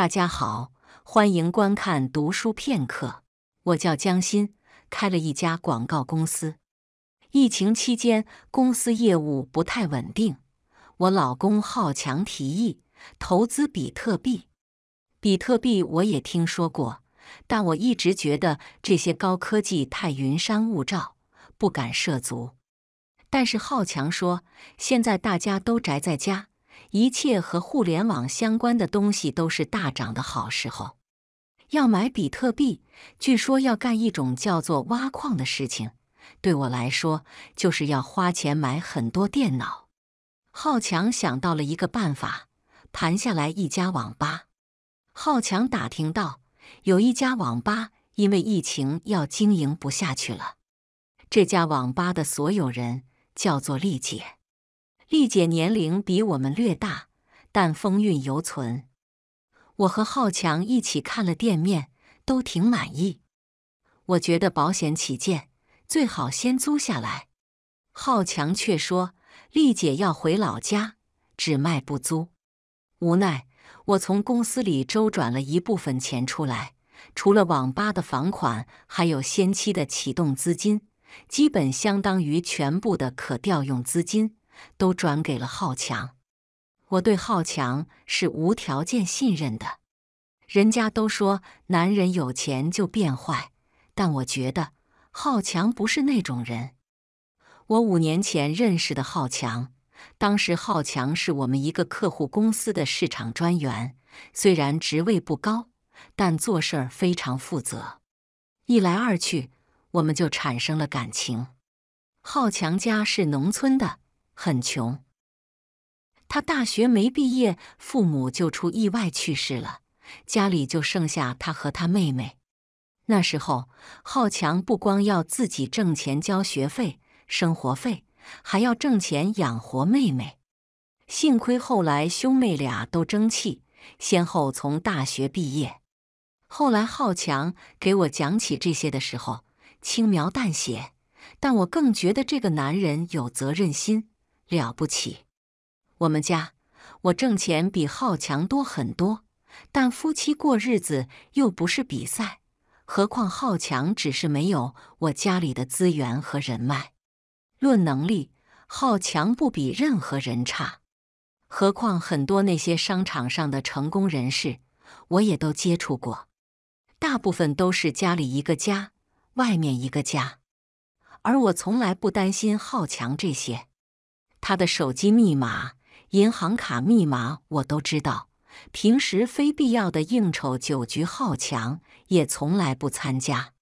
大家好，欢迎观看读书片刻。我叫江欣，开了一家广告公司。疫情期间，公司业务不太稳定。我老公好强提议投资比特币。比特币我也听说过，但我一直觉得这些高科技太云山雾罩，不敢涉足。但是好强说，现在大家都宅在家。 一切和互联网相关的东西都是大涨的好时候。要买比特币，据说要干一种叫做挖矿的事情。对我来说，就是要花钱买很多电脑。浩强想到了一个办法，盘下来一家网吧。浩强打听到，有一家网吧因为疫情要经营不下去了。这家网吧的所有人叫做丽姐。 丽姐年龄比我们略大，但风韵犹存。我和浩强一起看了店面，都挺满意。我觉得保险起见，最好先租下来。浩强却说丽姐要回老家，只卖不租。无奈，我从公司里周转了一部分钱出来，除了网吧的房款，还有先期的启动资金，基本相当于全部的可调用资金。 都转给了浩强，我对浩强是无条件信任的。人家都说男人有钱就变坏，但我觉得浩强不是那种人。我5年前认识的浩强，当时浩强是我们一个客户公司的市场专员，虽然职位不高，但做事儿非常负责。一来二去，我们就产生了感情。浩强家是农村的。 很穷，他大学没毕业，父母就出意外去世了，家里就剩下他和他妹妹。那时候，浩强不光要自己挣钱交学费、生活费，还要挣钱养活妹妹。幸亏后来兄妹俩都争气，先后从大学毕业。后来浩强给我讲起这些的时候，轻描淡写，但我更觉得这个男人有责任心。 了不起！我们家我挣钱比浩强多很多，但夫妻过日子又不是比赛，何况浩强只是没有我家里的资源和人脉。论能力，浩强不比任何人差。何况很多那些商场上的成功人士，我也都接触过，大部分都是家里一个家，外面一个家，而我从来不担心浩强这些。 他的手机密码、银行卡密码我都知道，平时非必要的应酬酒局，浩强也从来不参加。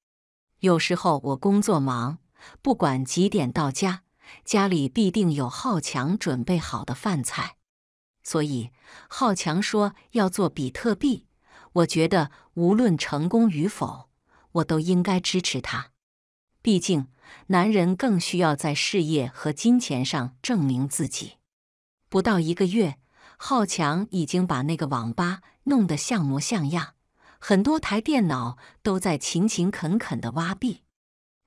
有时候我工作忙，不管几点到家，家里必定有浩强准备好的饭菜。所以浩强说要做比特币，我觉得无论成功与否，我都应该支持他。毕竟。 男人更需要在事业和金钱上证明自己。不到1个月，浩强已经把那个网吧弄得像模像样，很多台电脑都在勤恳恳地挖币。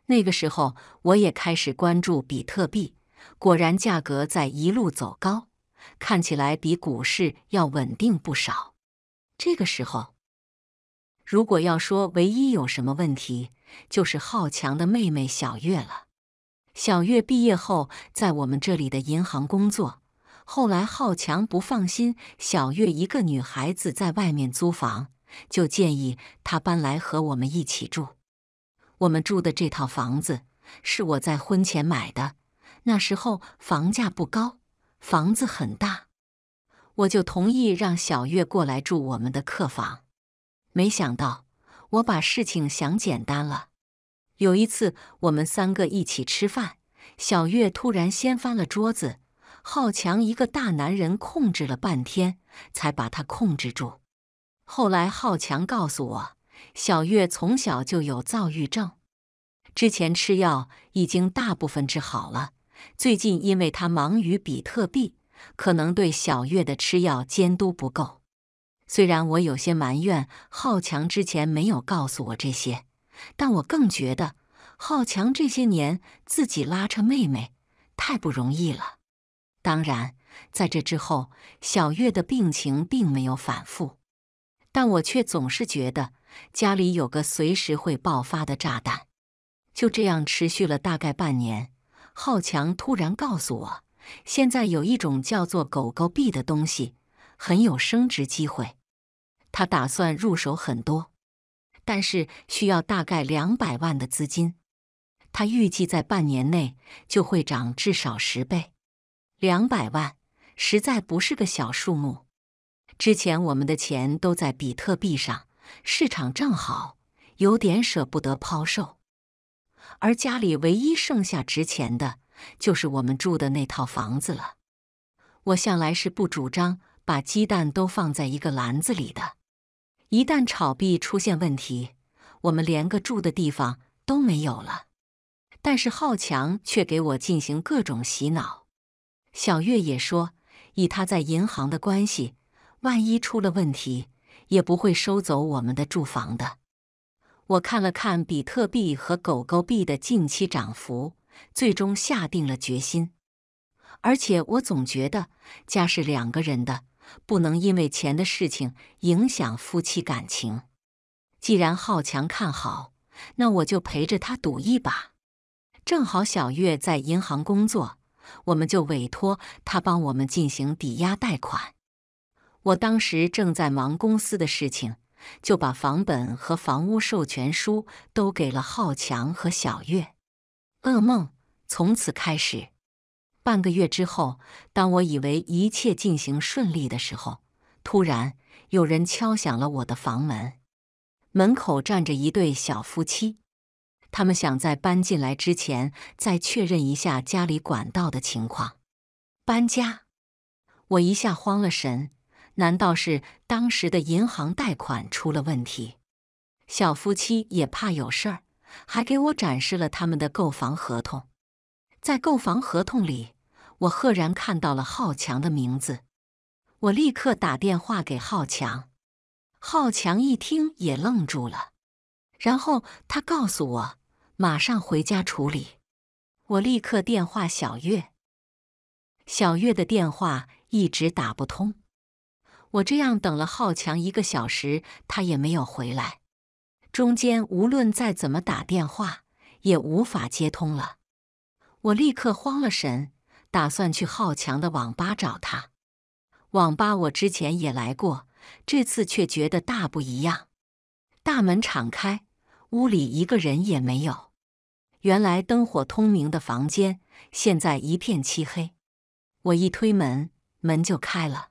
那个时候，我也开始关注比特币，果然价格在一路走高，看起来比股市要稳定不少。这个时候，如果要说唯一有什么问题， 就是浩强的妹妹小月了。小月毕业后，在我们这里的银行工作。后来浩强不放心小月一个女孩子在外面租房，就建议她搬来和我们一起住。我们住的这套房子是我在婚前买的，那时候房价不高，房子很大，我就同意让小月过来住我们的客房。没想到。 我把事情想简单了。有一次，我们3个一起吃饭，小月突然掀翻了桌子，浩强一个大男人控制了半天，才把他控制住。后来，浩强告诉我，小月从小就有躁郁症，之前吃药已经大部分治好了，最近因为他忙于比特币，可能对小月的吃药监督不够。 虽然我有些埋怨浩强之前没有告诉我这些，但我更觉得浩强这些年自己拉扯妹妹太不容易了。当然，在这之后，小月的病情并没有反复，但我却总是觉得家里有个随时会爆发的炸弹。就这样持续了大概半年，浩强突然告诉我，现在有一种叫做狗狗币的东西，很有升值机会。他打算入手很多，但是需要大概200万的资金。他预计在半年内就会涨至少10倍。200万实在不是个小数目。之前我们的钱都在比特币上，市场正好，有点舍不得抛售。而家里唯一剩下值钱的就是我们住的那套房子了。我向来是不主张把鸡蛋都放在一个篮子里的，一旦炒币出现问题，我们连个住的地方都没有了。但是浩强却给我进行各种洗脑。小月也说，以他在银行的关系，万一出了问题，也不会收走我们的住房的。我看了看比特币和狗狗币的近期涨幅，最终下定了决心。而且我总觉得家是两个人的，不能因为钱的事情影响夫妻感情。既然浩强看好，那我就陪着他赌一把。正好小月在银行工作，我们就委托他帮我们进行抵押贷款。我当时正在忙公司的事情，就把房本和房屋授权书都给了浩强和小月。噩梦从此开始。半个月之后，当我以为一切进行顺利的时候，突然有人敲响了我的房门。门口站着一对小夫妻，他们想在搬进来之前再确认一下家里管道的情况。搬家？我一下慌了神，难道是当时的银行贷款出了问题？小夫妻也怕有事儿，还给我展示了他们的购房合同。在购房合同里，我赫然看到了浩强的名字。我立刻打电话给浩强。浩强一听也愣住了，然后他告诉我马上回家处理。我立刻电话小月。小月的电话一直打不通。我这样等了浩强1个小时，他也没有回来。中间无论再怎么打电话，也无法接通了。我立刻慌了神，打算去浩强的网吧找他。网吧我之前也来过，这次却觉得大不一样。大门敞开，屋里一个人也没有。原来灯火通明的房间，现在一片漆黑。我一推门，门就开了。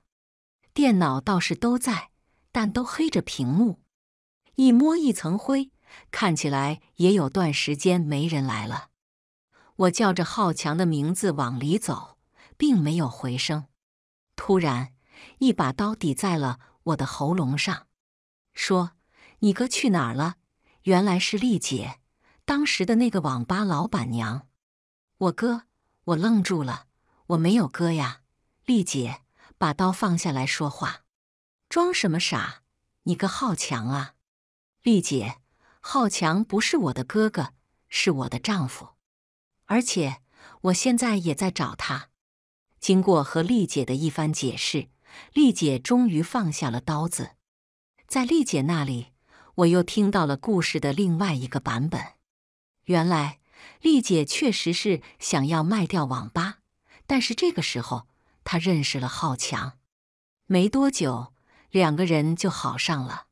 电脑倒是都在，但都黑着屏幕，一摸一层灰，看起来也有段时间没人来了。我叫着浩强的名字往里走，并没有回声。突然，一把刀抵在了我的喉咙上，说：“你哥去哪儿了？”原来是丽姐，当时的那个网吧老板娘。我哥？我愣住了，我没有哥呀。丽姐把刀放下来说话：“装什么傻？你哥浩强啊！”丽姐，浩强不是我的哥哥，是我的丈夫。而且我现在也在找他。经过和丽姐的一番解释，丽姐终于放下了刀子。在丽姐那里，我又听到了故事的另外一个版本。原来丽姐确实是想要卖掉网吧，但是这个时候她认识了浩强。没多久，两个人就好上了。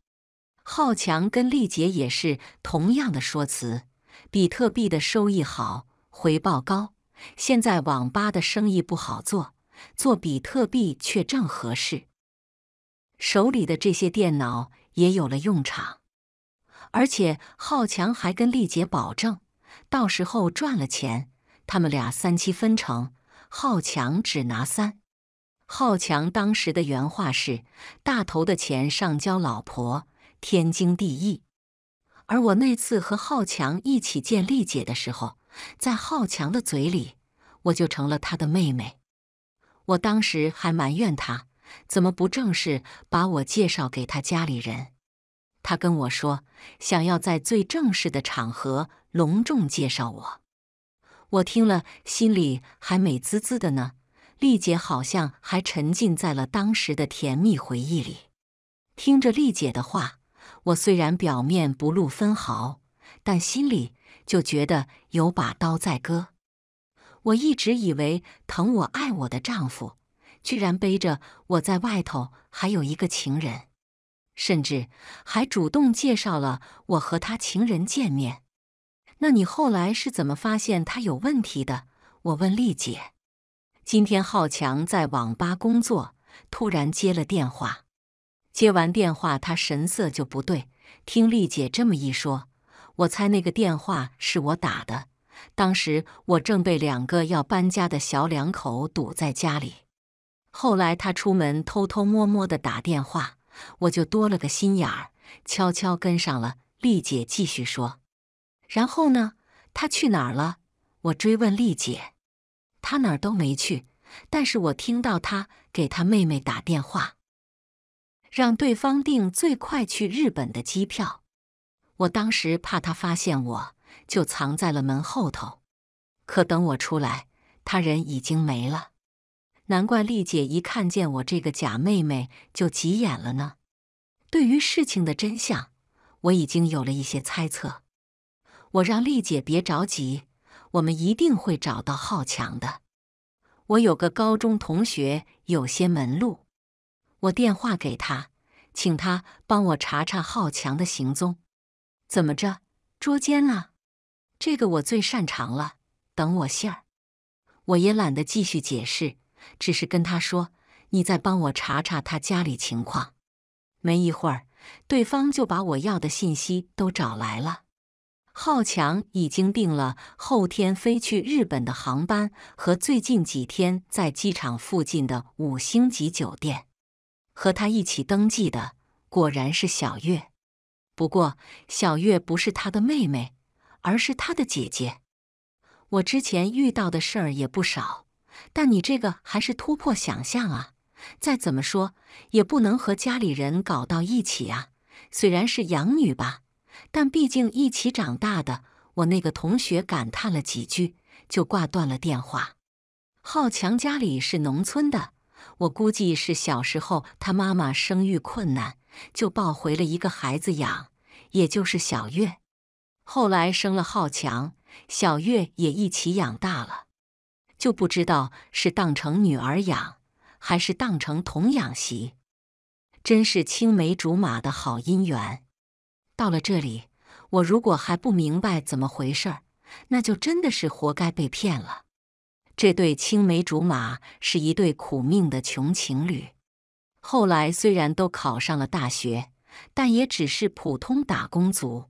浩强跟丽姐也是同样的说辞，比特币的收益好，回报高，现在网吧的生意不好做，做比特币却正合适。手里的这些电脑也有了用场，而且浩强还跟丽姐保证，到时候赚了钱，他们俩3/7分成，浩强只拿3。浩强当时的原话是：“大头的钱上交老婆，天经地义。”而我那次和浩强一起见丽姐的时候，在浩强的嘴里，我就成了他的妹妹。我当时还埋怨他，怎么不正式把我介绍给他家里人？他跟我说，想要在最正式的场合隆重介绍我。我听了，心里还美滋滋的呢。丽姐好像还沉浸在了当时的甜蜜回忆里。听着丽姐的话，我虽然表面不露分毫，但心里就觉得有把刀在割。我一直以为疼我爱我的丈夫，居然背着我在外头还有一个情人，甚至还主动介绍了我和他情人见面。那你后来是怎么发现他有问题的？我问丽姐。今天浩强在网吧工作，突然接了电话。接完电话，他神色就不对。听丽姐这么一说，我猜那个电话是我打的。当时我正被两个要搬家的小两口堵在家里。后来他出门偷偷摸摸地打电话，我就多了个心眼儿，悄悄跟上了。丽姐继续说。然后呢？他去哪儿了？我追问丽姐。他哪儿都没去，但是我听到他给他妹妹打电话，让对方订最快去日本的机票。我当时怕他发现我，就藏在了门后头。可等我出来，他人已经没了。难怪丽姐一看见我这个假妹妹就急眼了呢。对于事情的真相，我已经有了一些猜测。我让丽姐别着急，我们一定会找到浩强的。我有个高中同学有些门路，我电话给他，请他帮我查查浩强的行踪。怎么着，捉奸了？这个我最擅长了，等我信儿。我也懒得继续解释，只是跟他说，你再帮我查查他家里情况。没一会儿，对方就把我要的信息都找来了。浩强已经订了后天飞去日本的航班和最近几天在机场附近的5星级酒店。和他一起登记的果然是小月，不过小月不是他的妹妹，而是他的姐姐。我之前遇到的事儿也不少，但你这个还是突破想象啊！再怎么说也不能和家里人搞到一起啊，虽然是养女吧。但毕竟一起长大的，我那个同学感叹了几句，就挂断了电话。浩强家里是农村的，我估计是小时候他妈妈生育困难，就抱回了一个孩子养，也就是小月。后来生了浩强，小月也一起养大了，就不知道是当成女儿养，还是当成童养媳，真是青梅竹马的好姻缘。到了这里，我如果还不明白怎么回事，那就真的是活该被骗了。这对青梅竹马是一对苦命的穷情侣，后来虽然都考上了大学，但也只是普通打工族。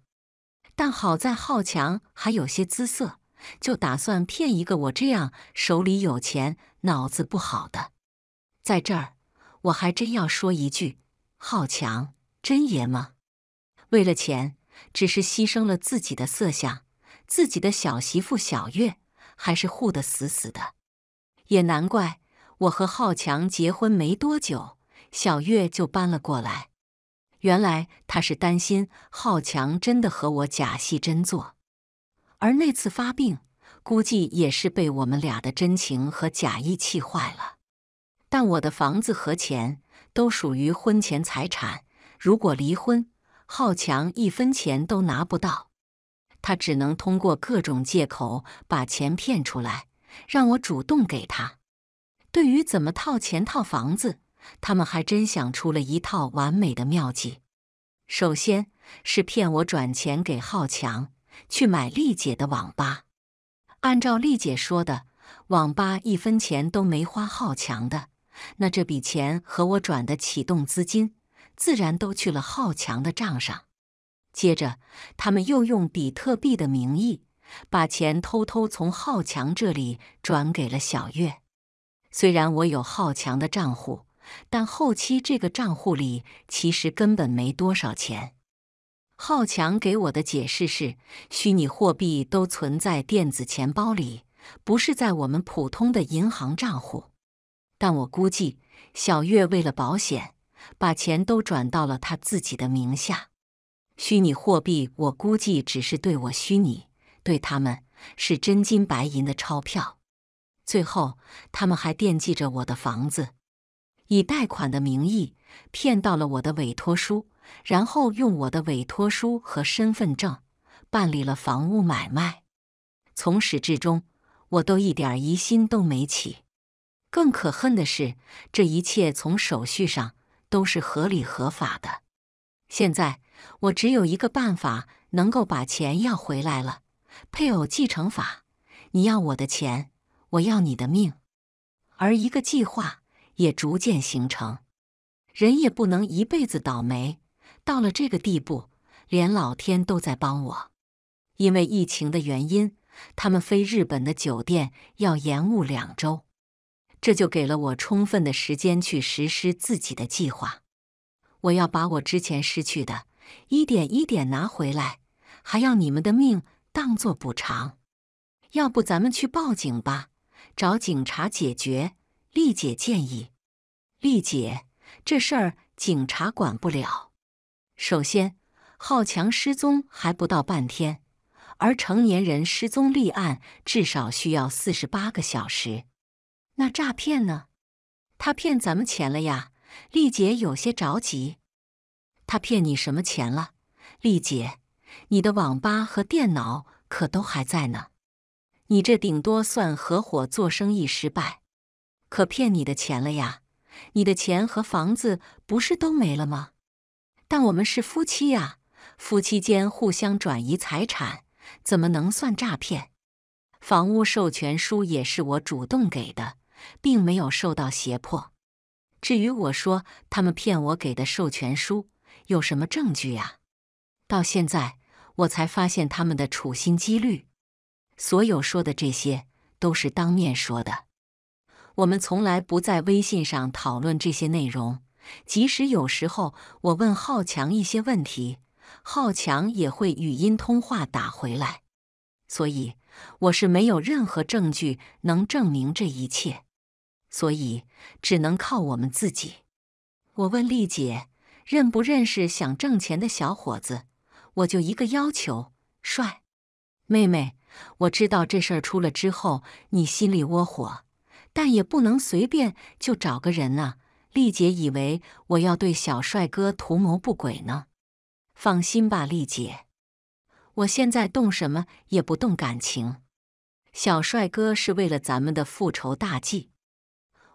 但好在浩强还有些姿色，就打算骗一个我这样手里有钱、脑子不好的。在这儿，我还真要说一句：浩强真爷们。为了钱，只是牺牲了自己的色相，自己的小媳妇小月还是护得死死的。也难怪我和浩强结婚没多久，小月就搬了过来。原来他是担心浩强真的和我假戏真做，而那次发病，估计也是被我们俩的真情和假意气坏了。但我的房子和钱都属于婚前财产，如果离婚，浩强一分钱都拿不到，他只能通过各种借口把钱骗出来，让我主动给他。对于怎么套钱套房子，他们还真想出了一套完美的妙计。首先是骗我转钱给浩强去买丽姐的网吧。按照丽姐说的，网吧一分钱都没花浩强的，那这笔钱和我转的启动资金自然都去了浩强的账上。接着他们又用比特币的名义把钱偷偷从浩强这里转给了小月。虽然我有浩强的账户，但后期这个账户里其实根本没多少钱。浩强给我的解释是，虚拟货币都存在电子钱包里，不是在我们普通的银行账户。但我估计小月为了保险，把钱都转到了他自己的名下。虚拟货币我估计只是对我虚拟，对他们是真金白银的钞票。最后他们还惦记着我的房子，以贷款的名义骗到了我的委托书，然后用我的委托书和身份证办理了房屋买卖。从始至终，我都一点疑心都没起。更可恨的是，这一切从手续上都是合理合法的。现在我只有一个办法能够把钱要回来了：配偶继承法。你要我的钱，我要你的命。而一个计划也逐渐形成。人也不能一辈子倒霉，到了这个地步，连老天都在帮我。因为疫情的原因，他们飞日本的酒店要延误2周，这就给了我充分的时间去实施自己的计划。我要把我之前失去的一点一点拿回来，还要你们的命当作补偿。要不咱们去报警吧，找警察解决。丽姐建议。丽姐，这事儿警察管不了。首先，浩强失踪还不到半天，而成年人失踪立案至少需要48个小时。那诈骗呢？他骗咱们钱了呀。丽姐有些着急。他骗你什么钱了？丽姐，你的网吧和电脑可都还在呢。你这顶多算合伙做生意失败，可骗你的钱了呀！你的钱和房子不是都没了吗？但我们是夫妻呀，夫妻间互相转移财产，怎么能算诈骗？房屋授权书也是我主动给的，并没有受到胁迫。至于我说他们骗我给的授权书，有什么证据呀？到现在我才发现他们的处心积虑。所有说的这些都是当面说的，我们从来不在微信上讨论这些内容。即使有时候我问浩强一些问题，浩强也会语音通话打回来，所以我是没有任何证据能证明这一切，所以只能靠我们自己。我问丽姐认不认识想挣钱的小伙子，我就一个要求：帅。妹妹，我知道这事儿出了之后你心里窝火，但也不能随便就找个人啊。丽姐以为我要对小帅哥图谋不轨呢。放心吧，丽姐，我现在动什么也不动感情。小帅哥是为了咱们的复仇大计。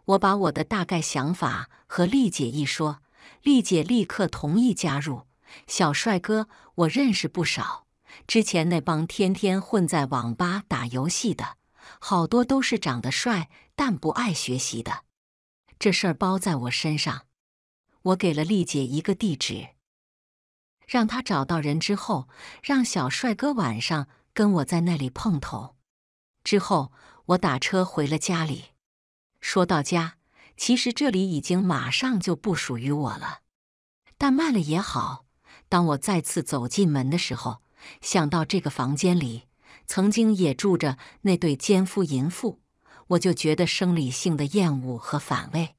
我把我的大概想法和丽姐一说，丽姐立刻同意加入。小帅哥我认识不少，之前那帮天天混在网吧打游戏的，好多都是长得帅但不爱学习的。这事儿包在我身上。我给了丽姐一个地址，让她找到人之后，让小帅哥晚上跟我在那里碰头。之后我打车回了家里。说到家，其实这里已经马上就不属于我了，但卖了也好。当我再次走进门的时候，想到这个房间里曾经也住着那对奸夫淫妇，我就觉得生理性的厌恶和反胃。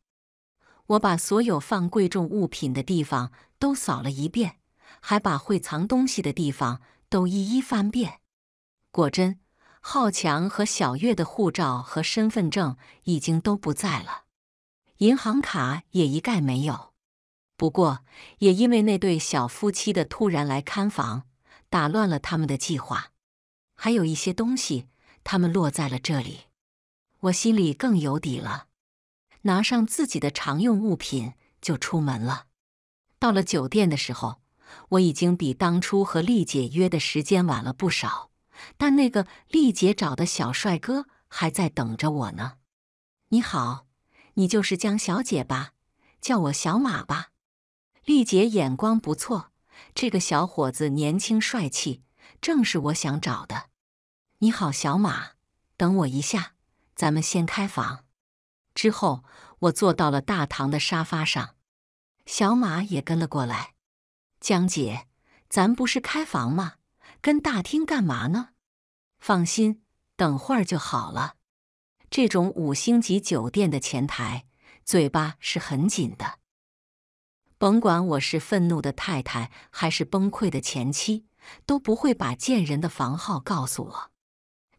我把所有放贵重物品的地方都扫了一遍，还把会藏东西的地方都一一翻遍。果真，浩强和小月的护照和身份证已经都不在了，银行卡也一概没有。不过，也因为那对小夫妻的突然来看房，打乱了他们的计划。还有一些东西他们落在了这里，我心里更有底了。拿上自己的常用物品就出门了。到了酒店的时候，我已经比当初和丽姐约的时间晚了不少，但那个丽姐找的小帅哥还在等着我呢。你好，你就是江小姐吧？叫我小马吧。丽姐眼光不错，这个小伙子年轻帅气，正是我想找的。你好，小马，等我一下，咱们先开房。之后，我坐到了大堂的沙发上，小马也跟了过来。江姐，咱不是开房吗？跟大厅干嘛呢？放心，等会儿就好了。这种5星级酒店的前台，嘴巴是很紧的。甭管我是愤怒的太太还是崩溃的前妻，都不会把贱人的房号告诉我。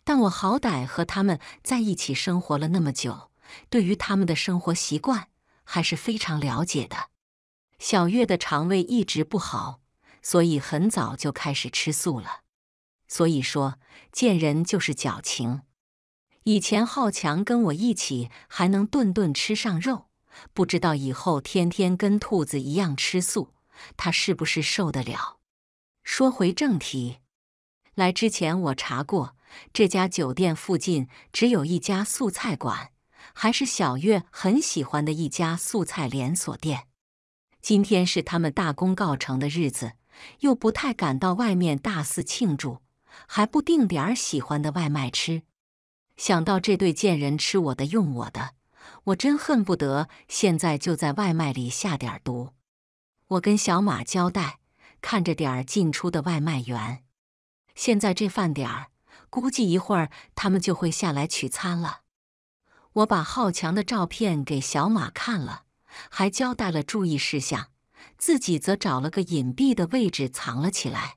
但我好歹和他们在一起生活了那么久，对于他们的生活习惯还是非常了解的。小月的肠胃一直不好，所以很早就开始吃素了。所以说，见人就是矫情。以前浩强跟我一起还能顿顿吃上肉，不知道以后天天跟兔子一样吃素，他是不是受得了？说回正题，来之前我查过，这家酒店附近只有一家素菜馆，还是小月很喜欢的一家素菜连锁店。今天是他们大功告成的日子，又不太敢到外面大肆庆祝，还不订点喜欢的外卖吃。想到这对贱人吃我的用我的，我真恨不得现在就在外卖里下点毒。我跟小马交代，看着点进出的外卖员，现在这饭点儿，估计一会儿他们就会下来取餐了。我把浩强的照片给小马看了，还交代了注意事项，自己则找了个隐蔽的位置藏了起来。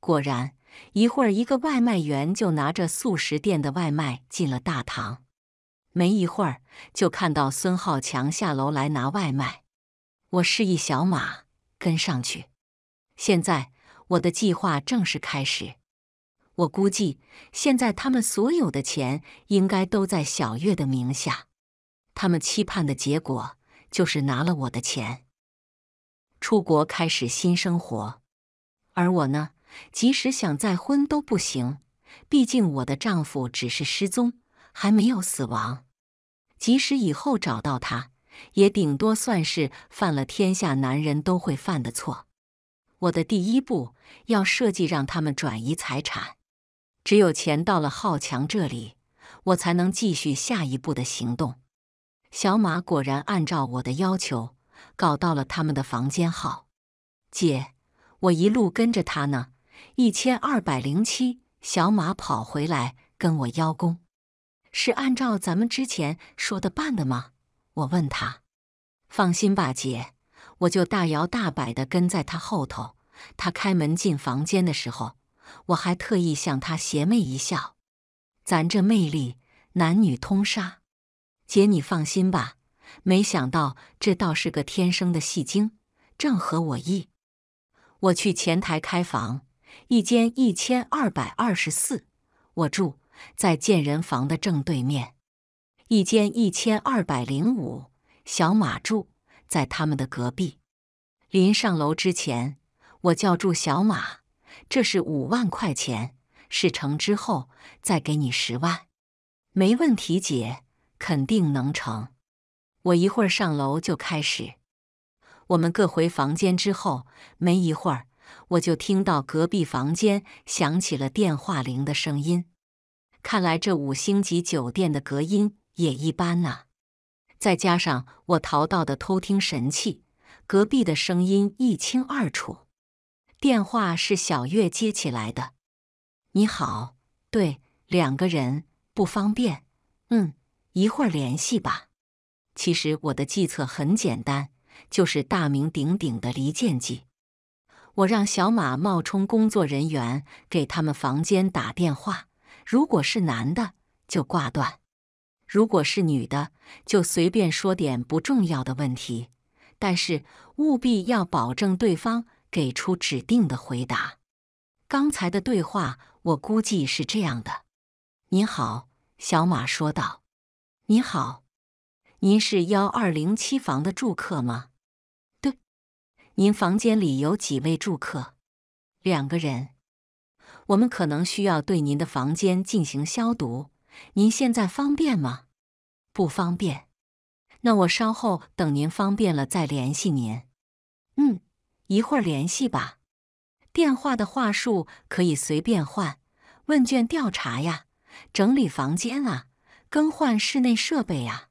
果然，一会儿一个外卖员就拿着素食店的外卖进了大堂，没一会儿就看到孙浩强下楼来拿外卖。我示意小马跟上去。现在我的计划正式开始。我估计现在他们所有的钱应该都在小月的名下，他们期盼的结果就是拿了我的钱，出国开始新生活。而我呢，即使想再婚都不行，毕竟我的丈夫只是失踪，还没有死亡。即使以后找到他，也顶多算是犯了天下男人都会犯的错。我的第一步要设计让他们转移财产，只有钱到了浩强这里，我才能继续下一步的行动。小马果然按照我的要求搞到了他们的房间号。姐，我一路跟着他呢，1207。小马跑回来跟我邀功，是按照咱们之前说的办的吗？我问他。放心吧姐，我就大摇大摆地跟在他后头。他开门进房间的时候，我还特意向他邪魅一笑。咱这魅力，男女通杀。姐你放心吧，没想到这倒是个天生的戏精，正合我意。我去前台开房，一间1224，我住在建人房的正对面。一间1205，小马住在他们的隔壁。临上楼之前，我叫住小马，这是5万块钱，事成之后再给你10万。没问题姐，肯定能成。我一会儿上楼就开始。我们各回房间之后，没一会儿我就听到隔壁房间响起了电话铃的声音。看来这5星级酒店的隔音也一般呐。再加上我淘到的偷听神器，隔壁的声音一清二楚。电话是小月接起来的。你好，对，2个人，不方便。一会儿联系吧。其实我的计策很简单，就是大名鼎鼎的离间计。我让小马冒充工作人员给他们房间打电话，如果是男的就挂断，如果是女的就随便说点不重要的问题，但是务必要保证对方给出指定的回答。刚才的对话我估计是这样的。您好，小马说道。您好，您是1207房的住客吗？对。您房间里有几位住客？2个人。我们可能需要对您的房间进行消毒，您现在方便吗？不方便。那我稍后等您方便了再联系您。一会儿联系吧。电话的话术可以随便换，问卷调查呀，整理房间啊，更换室内设备啊，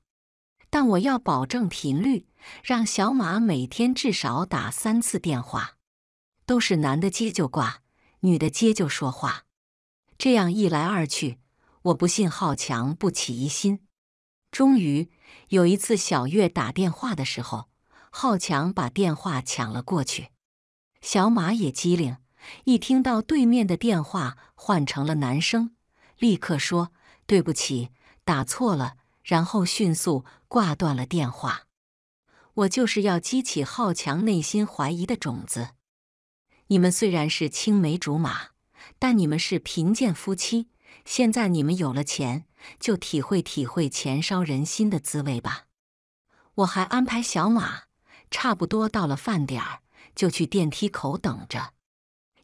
但我要保证频率，让小马每天至少打3次电话，都是男的接就挂，女的接就说话。这样一来二去，我不信浩强不起疑心。终于有一次小月打电话的时候，浩强把电话抢了过去。小马也机灵，一听到对面的电话换成了男声，立刻说对不起，打错了，然后迅速挂断了电话。我就是要激起浩强内心怀疑的种子。你们虽然是青梅竹马，但你们是贫贱夫妻。现在你们有了钱，就体会体会钱烧人心的滋味吧。我还安排小马，差不多到了饭点儿，就去电梯口等着。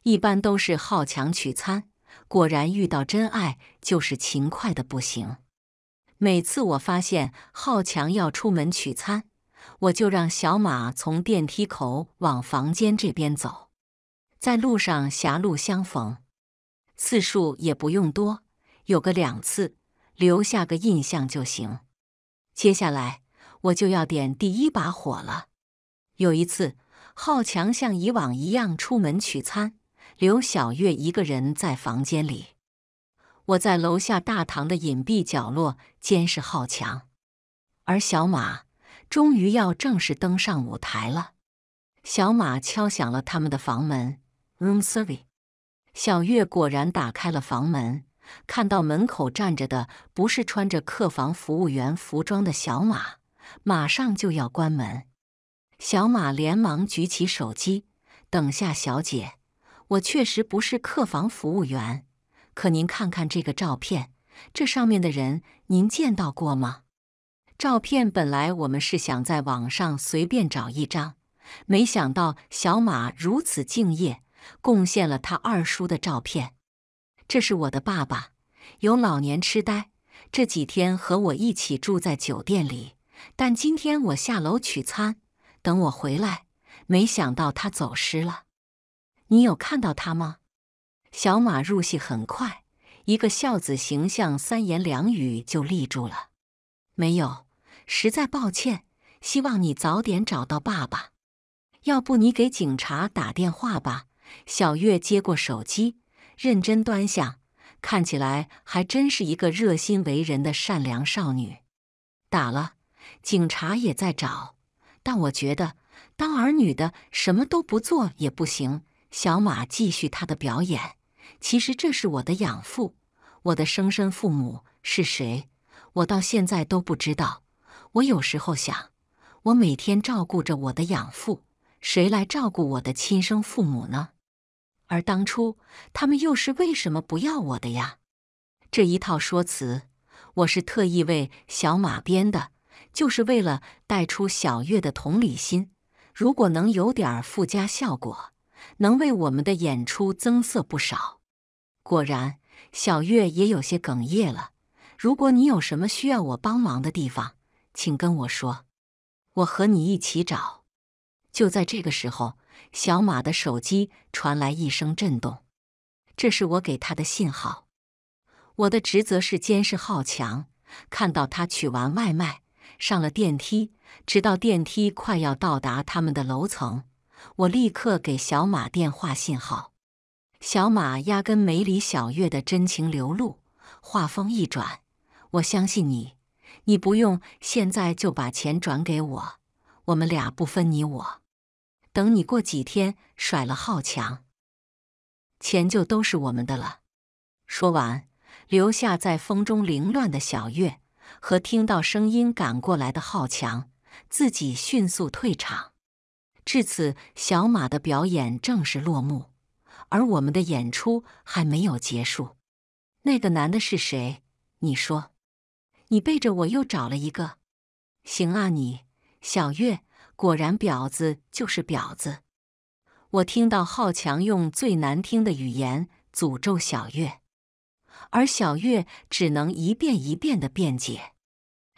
一般都是浩强取餐，果然遇到真爱就是勤快的不行。每次我发现浩强要出门取餐，我就让小马从电梯口往房间这边走，在路上狭路相逢，次数也不用多，有个2次，留下个印象就行。接下来我就要点第一把火了。有一次，浩强像以往一样出门取餐，刘小月一个人在房间里。我在楼下大堂的隐蔽角落监视浩强，而小马终于要正式登上舞台了。小马敲响了他们的房门 ，room service。小月果然打开了房门，看到门口站着的不是穿着客房服务员服装的小马，马上就要关门。小马连忙举起手机，等下小姐，我确实不是客房服务员，可您看看这个照片，这上面的人您见到过吗？照片本来我们是想在网上随便找一张，没想到小马如此敬业，贡献了他二叔的照片。这是我的爸爸，有老年痴呆，这几天和我一起住在酒店里，但今天我下楼取餐，等我回来，没想到他走失了。你有看到他吗？小马入戏很快，一个孝子形象三言两语就立住了。没有。实在抱歉，希望你早点找到爸爸。要不你给警察打电话吧。小月接过手机，认真端详，看起来还真是一个热心为人的善良少女。打了，警察也在找，但我觉得当儿女的什么都不做也不行。小马继续他的表演，其实这是我的养父，我的生身父母是谁，我到现在都不知道。我有时候想，我每天照顾着我的养父，谁来照顾我的亲生父母呢？而当初他们又是为什么不要我的呀？这一套说辞，我是特意为小马编的，就是为了带出小月的同理心。如果能有点附加效果，能为我们的演出增色不少。果然，小月也有些哽咽了。如果你有什么需要我帮忙的地方，请跟我说，我和你一起找。就在这个时候，小马的手机传来一声震动，这是我给他的信号。我的职责是监视浩强，看到他取完外卖，上了电梯，直到电梯快要到达他们的楼层，我立刻给小马电话信号。小马压根没理小月的真情流露，话锋一转，我相信你，你不用现在就把钱转给我，我们俩不分你我。等你过几天甩了浩强，钱就都是我们的了。说完，留下在风中凌乱的小月和听到声音赶过来的浩强，自己迅速退场。至此，小马的表演正式落幕，而我们的演出还没有结束。那个男的是谁？你说。你背着我又找了一个。行啊你，小月，果然婊子就是婊子。我听到浩强用最难听的语言诅咒小月，而小月只能一遍一遍地辩解。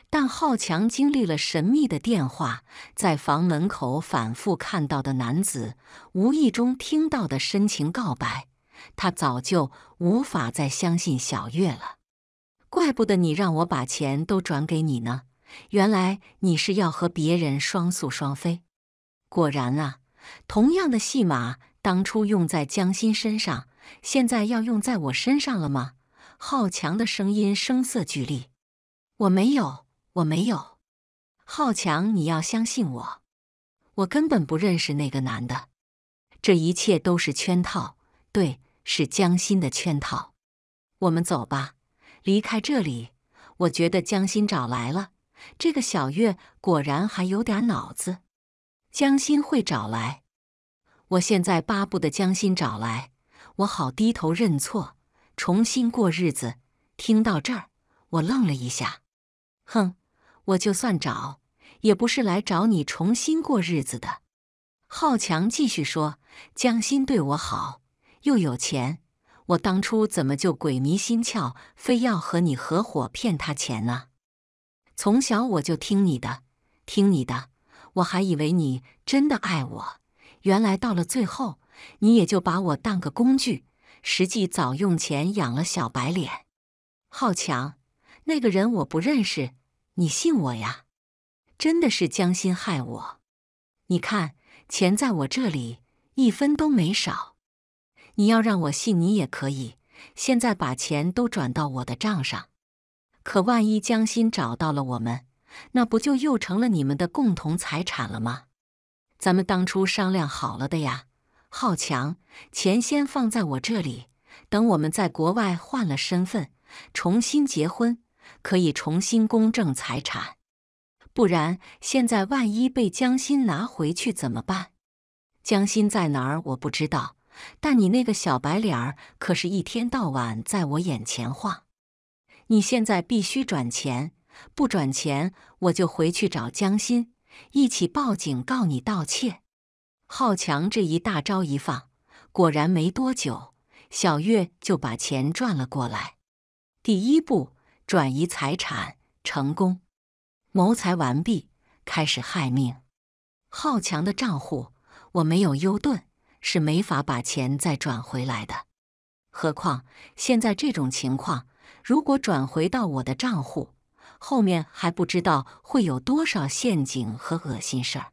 但浩强经历了神秘的电话，在房门口反复看到的男子，无意中听到的深情告白，他早就无法再相信小月了。怪不得你让我把钱都转给你呢，原来你是要和别人双宿双飞。果然啊，同样的戏码当初用在江心身上，现在要用在我身上了吗？浩强的声音声色俱厉。我没有，我没有。浩强，你要相信我，我根本不认识那个男的。这一切都是圈套，对，是江心的圈套。我们走吧。离开这里，我觉得江心找来了，这个小月果然还有点脑子。江心会找来，我现在巴不得江心找来，我好低头认错，重新过日子。听到这儿，我愣了一下。哼，我就算找，也不是来找你重新过日子的。浩强继续说：“江心对我好，又有钱，我当初怎么就鬼迷心窍，非要和你合伙骗他钱呢？从小我就听你的，听你的，我还以为你真的爱我，原来到了最后，你也就把我当个工具，实际早用钱养了小白脸。浩强，那个人我不认识，你信我呀？真的是江心害我。你看，钱在我这里，一分都没少。你要让我信你也可以，现在把钱都转到我的账上。可万一江心找到了我们，那不就又成了你们的共同财产了吗？咱们当初商量好了的呀，浩强，钱先放在我这里，等我们在国外换了身份，重新结婚，可以重新公证财产。不然现在万一被江心拿回去怎么办？江心在哪儿我不知道，但你那个小白脸儿可是一天到晚在我眼前晃。你现在必须转钱，不转钱我就回去找江心，一起报警告你盗窃。浩强这一大招一放，果然没多久，小月就把钱赚了过来。第一步，转移财产成功，谋财完毕，开始害命。浩强的账户我没有幽遁，是没法把钱再转回来的。何况现在这种情况，如果转回到我的账户，后面还不知道会有多少陷阱和恶心事儿。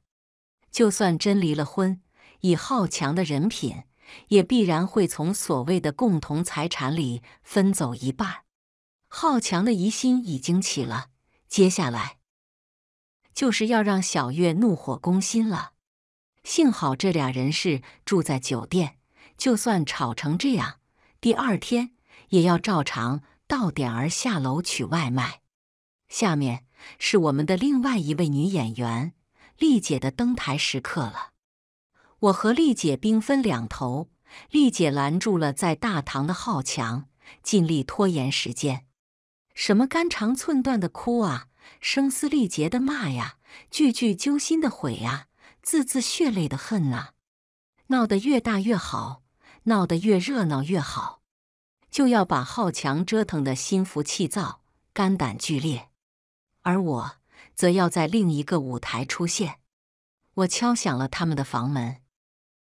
就算真离了婚，以浩强的人品，也必然会从所谓的共同财产里分走一半。浩强的疑心已经起了，接下来就是要让小月怒火攻心了。幸好这俩人是住在酒店，就算吵成这样，第二天也要照常到点儿下楼取外卖。下面是我们的另外一位女演员丽姐的登台时刻了。我和丽姐兵分两头，丽姐拦住了在大堂的浩强，尽力拖延时间。什么肝肠寸断的哭啊，声嘶力竭的骂呀，句句揪心的悔呀，字字血泪的恨啊，闹得越大越好，闹得越热闹越好，就要把浩强折腾得心浮气躁，肝胆俱裂。而我则要在另一个舞台出现。我敲响了他们的房门，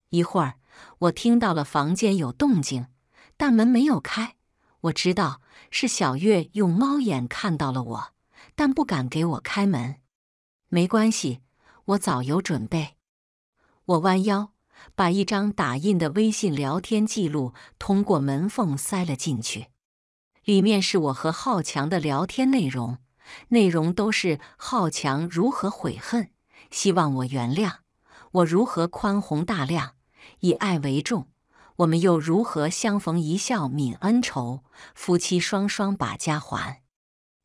一会儿我听到了房间有动静，但门没有开。我知道是小月用猫眼看到了我，但不敢给我开门。没关系，我早有准备。我弯腰把一张打印的微信聊天记录通过门缝塞了进去，里面是我和浩强的聊天内容，内容都是浩强如何悔恨，希望我原谅，我如何宽宏大量，以爱为重，我们又如何相逢一笑泯恩仇，夫妻双双把家还。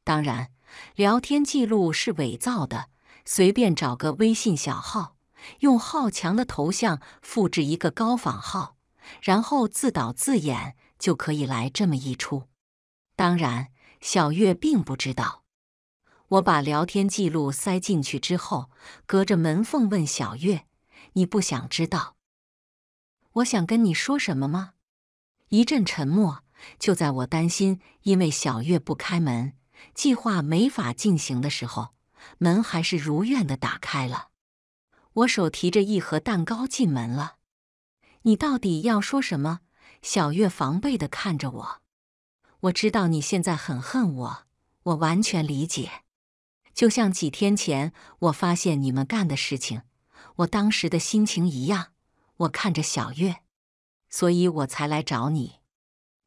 当然，聊天记录是伪造的，随便找个微信小号，用浩强的头像复制一个高仿号，然后自导自演就可以来这么一出。当然，小月并不知道。我把聊天记录塞进去之后，隔着门缝问小月：“你不想知道？”我想跟你说什么吗？一阵沉默。就在我担心因为小月不开门，计划没法进行的时候，门还是如愿的打开了。我手提着一盒蛋糕进门了。你到底要说什么？小月防备地看着我。我知道你现在很恨我，我完全理解。就像几天前我发现你们干的事情，我当时的心情一样。我看着小月，所以我才来找你。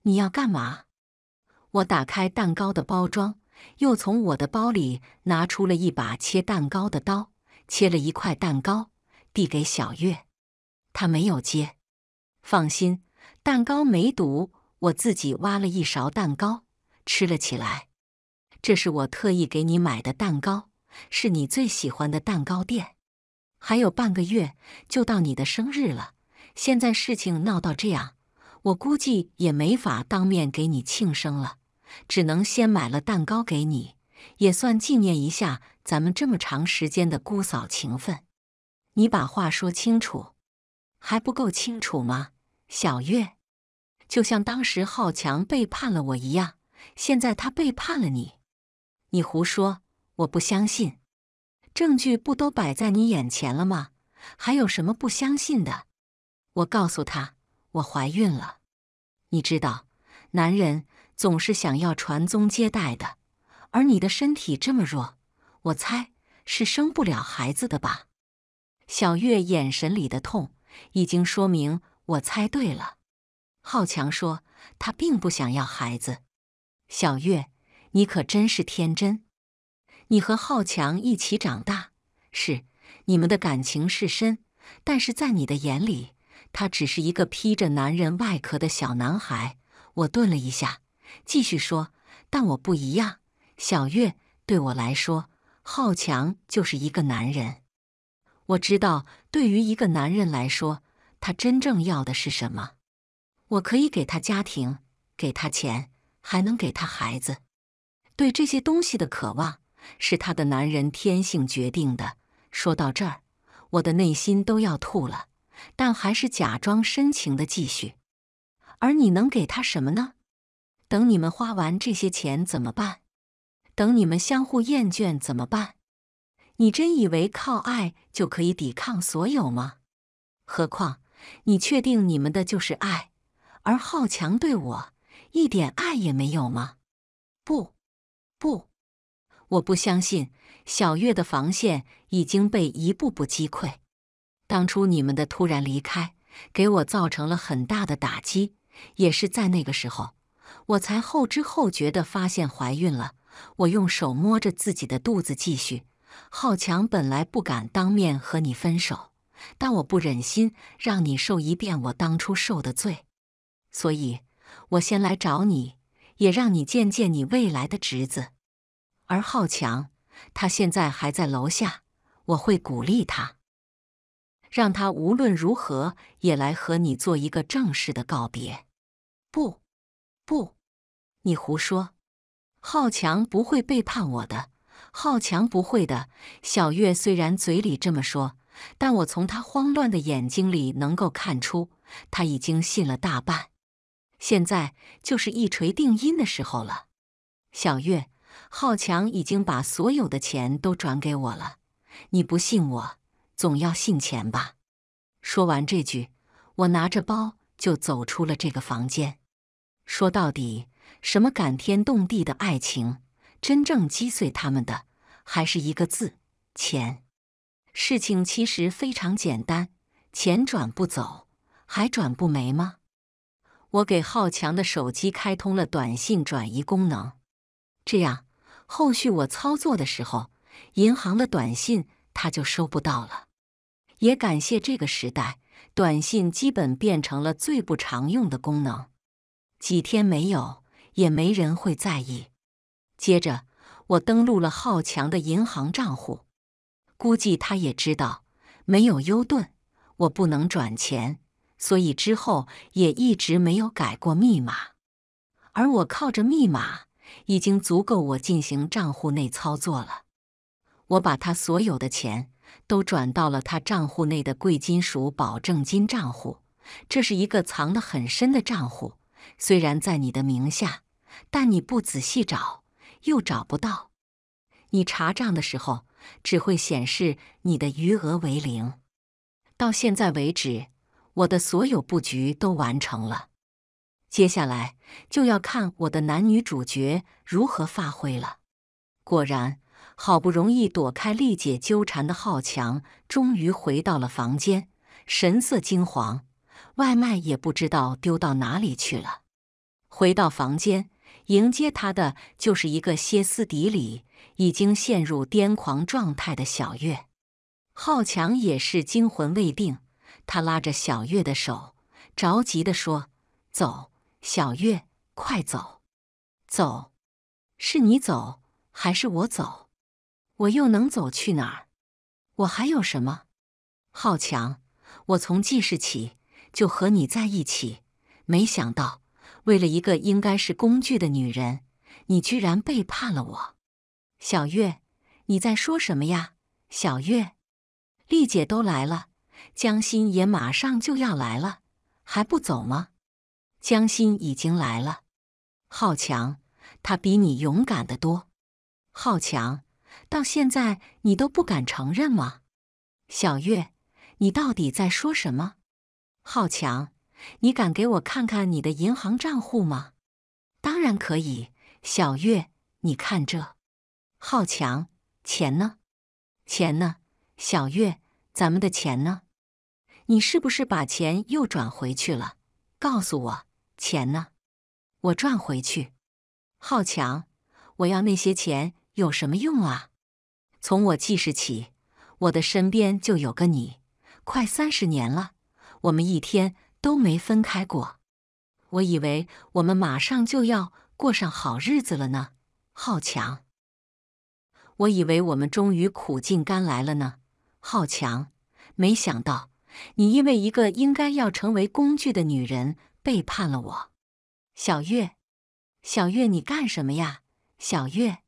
你要干嘛？我打开蛋糕的包装，又从我的包里拿出了一把切蛋糕的刀，切了一块蛋糕，递给小月。她没有接。放心，蛋糕没毒，我自己挖了一勺蛋糕，吃了起来。这是我特意给你买的蛋糕，是你最喜欢的蛋糕店。还有半个月就到你的生日了，现在事情闹到这样，我估计也没法当面给你庆生了，只能先买了蛋糕给你，也算纪念一下咱们这么长时间的姑嫂情分。你把话说清楚，还不够清楚吗，小月？就像当时浩强背叛了我一样，现在他背叛了你。你胡说，我不相信。证据不都摆在你眼前了吗？还有什么不相信的？我告诉他，我怀孕了。你知道，男人总是想要传宗接代的，而你的身体这么弱，我猜是生不了孩子的吧？小月眼神里的痛已经说明我猜对了。浩强说他并不想要孩子。小月，你可真是天真。你和浩强一起长大，是你们的感情是深，但是在你的眼里，他只是一个披着男人外壳的小男孩。我顿了一下，继续说，但我不一样，小月，对我来说，浩强就是一个男人。我知道，对于一个男人来说，他真正要的是什么。我可以给他家庭，给他钱，还能给他孩子。对这些东西的渴望，是他的男人天性决定的。说到这儿，我的内心都要吐了，但还是假装深情的继续。而你能给他什么呢？等你们花完这些钱怎么办？等你们相互厌倦怎么办？你真以为靠爱就可以抵抗所有吗？何况，你确定你们的就是爱，而浩强对我一点爱也没有吗？不，我不相信。小月的防线已经被一步步击溃。当初你们的突然离开，给我造成了很大的打击，也是在那个时候，我才后知后觉地发现怀孕了。我用手摸着自己的肚子继续。浩强本来不敢当面和你分手，但我不忍心让你受一遍我当初受的罪，所以我先来找你，也让你见见你未来的侄子。而浩强，他现在还在楼下，我会鼓励他，让他无论如何也来和你做一个正式的告别。不，你胡说，浩强不会背叛我的。浩强不会的。小月虽然嘴里这么说，但我从他慌乱的眼睛里能够看出，他已经信了大半。现在就是一锤定音的时候了。小月，浩强已经把所有的钱都转给我了，你不信我，总要信钱吧。说完这句，我拿着包就走出了这个房间。说到底，什么感天动地的爱情，真正击碎他们的还是一个字：钱。事情其实非常简单，钱转不走，还转不没吗？我给浩强的手机开通了短信转移功能，这样后续我操作的时候，银行的短信他就收不到了。也感谢这个时代，短信基本变成了最不常用的功能，几天没有也没人会在意。接着，我登录了浩强的银行账户，估计他也知道，没有优盾，我不能转钱，所以之后也一直没有改过密码。而我靠着密码，已经足够我进行账户内操作了。我把他所有的钱都转到了他账户内的贵金属保证金账户，这是一个藏得很深的账户，虽然在你的名下，但你不仔细找又找不到。你查账的时候只会显示你的余额为零。到现在为止，我的所有布局都完成了，接下来就要看我的男女主角如何发挥了。果然，好不容易躲开丽姐纠缠的浩强终于回到了房间，神色惊惶，外卖也不知道丢到哪里去了。回到房间，迎接他的就是一个歇斯底里、已经陷入癫狂状态的小月。浩强也是惊魂未定，他拉着小月的手，着急地说：“走，小月，快走！走，是你走，还是我走？我又能走去哪儿？我还有什么？浩强，我从记事起就和你在一起，没想到为了一个应该是工具的女人，你居然背叛了我。小月，你在说什么呀？小月，丽姐都来了，江心也马上就要来了，还不走吗？江心已经来了。浩强，他比你勇敢得多。浩强，到现在你都不敢承认吗？小月，你到底在说什么？浩强，你敢给我看看你的银行账户吗？当然可以，小月，你看这。浩强，钱呢？钱呢？小月，咱们的钱呢？你是不是把钱又转回去了？告诉我，钱呢？我转回去。浩强，我要那些钱有什么用啊？从我记事起，我的身边就有个你，快30年了，我们一天都没分开过。我以为我们马上就要过上好日子了呢，浩强。我以为我们终于苦尽甘来了呢，浩强。没想到你因为一个应该要成为工具的女人背叛了我。小月，小月，你干什么呀？小月，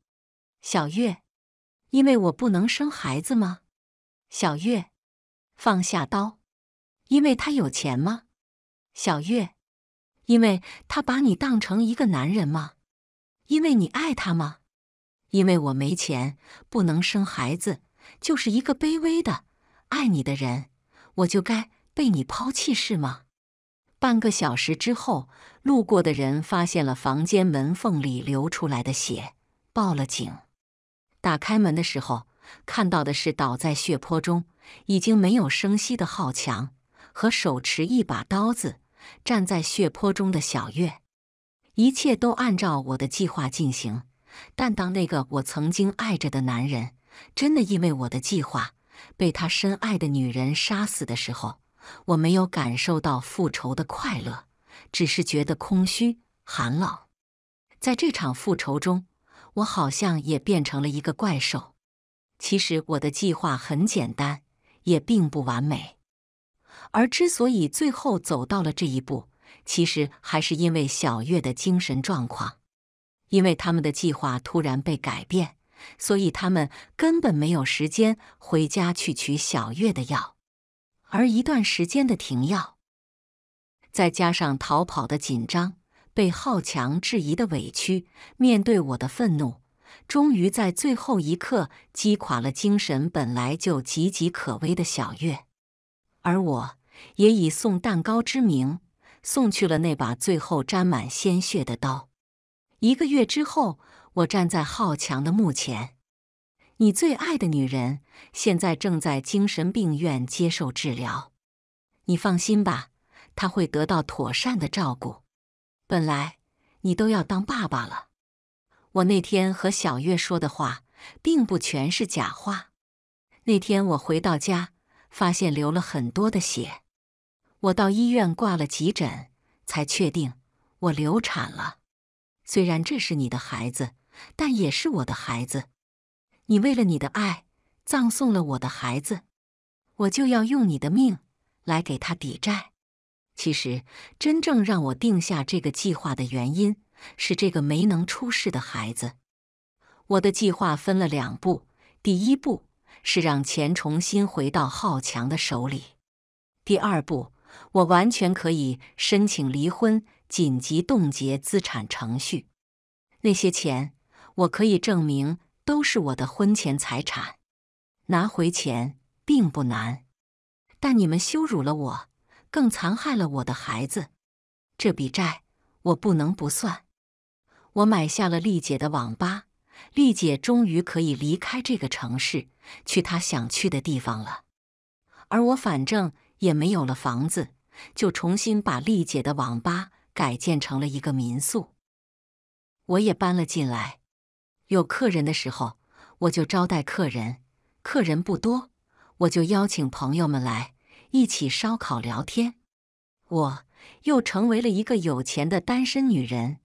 小月，因为我不能生孩子吗？小月，放下刀，因为他有钱吗？小月，因为他把你当成一个男人吗？因为你爱他吗？因为我没钱，不能生孩子，就是一个卑微的爱你的人，我就该被你抛弃是吗？半个小时之后，路过的人发现了房间门缝里流出来的血，报了警。打开门的时候，看到的是倒在血泊中已经没有声息的浩强和手持一把刀子站在血泊中的小月。一切都按照我的计划进行，但当那个我曾经爱着的男人真的因为我的计划被他深爱的女人杀死的时候，我没有感受到复仇的快乐，只是觉得空虚、寒冷。在这场复仇中，我好像也变成了一个怪兽。其实我的计划很简单，也并不完美。而之所以最后走到了这一步，其实还是因为小月的精神状况。因为他们的计划突然被改变，所以他们根本没有时间回家去取小月的药。而一段时间的停药，再加上逃跑的紧张，被浩强质疑的委屈，面对我的愤怒，终于在最后一刻击垮了精神本来就岌岌可危的小月。而我也以送蛋糕之名送去了那把最后沾满鲜血的刀。1个月之后，我站在浩强的墓前。你最爱的女人现在正在精神病院接受治疗，你放心吧，她会得到妥善的照顾。本来你都要当爸爸了。我那天和小月说的话并不全是假话。那天我回到家，发现流了很多的血，我到医院挂了急诊，才确定我流产了。虽然这是你的孩子，但也是我的孩子。你为了你的爱葬送了我的孩子，我就要用你的命来给他抵债。其实真正让我定下这个计划的原因是这个没能出世的孩子。我的计划分了2步，第1步是让钱重新回到浩强的手里。第2步，我完全可以申请离婚，紧急冻结资产程序。那些钱我可以证明都是我的婚前财产，拿回钱并不难。但你们羞辱了我，更残害了我的孩子，这笔债我不能不算。我买下了丽姐的网吧，丽姐终于可以离开这个城市，去她想去的地方了。而我反正也没有了房子，就重新把丽姐的网吧改建成了一个民宿。我也搬了进来。有客人的时候，我就招待客人，客人不多，我就邀请朋友们来一起烧烤聊天。我又成为了一个有钱的单身女人，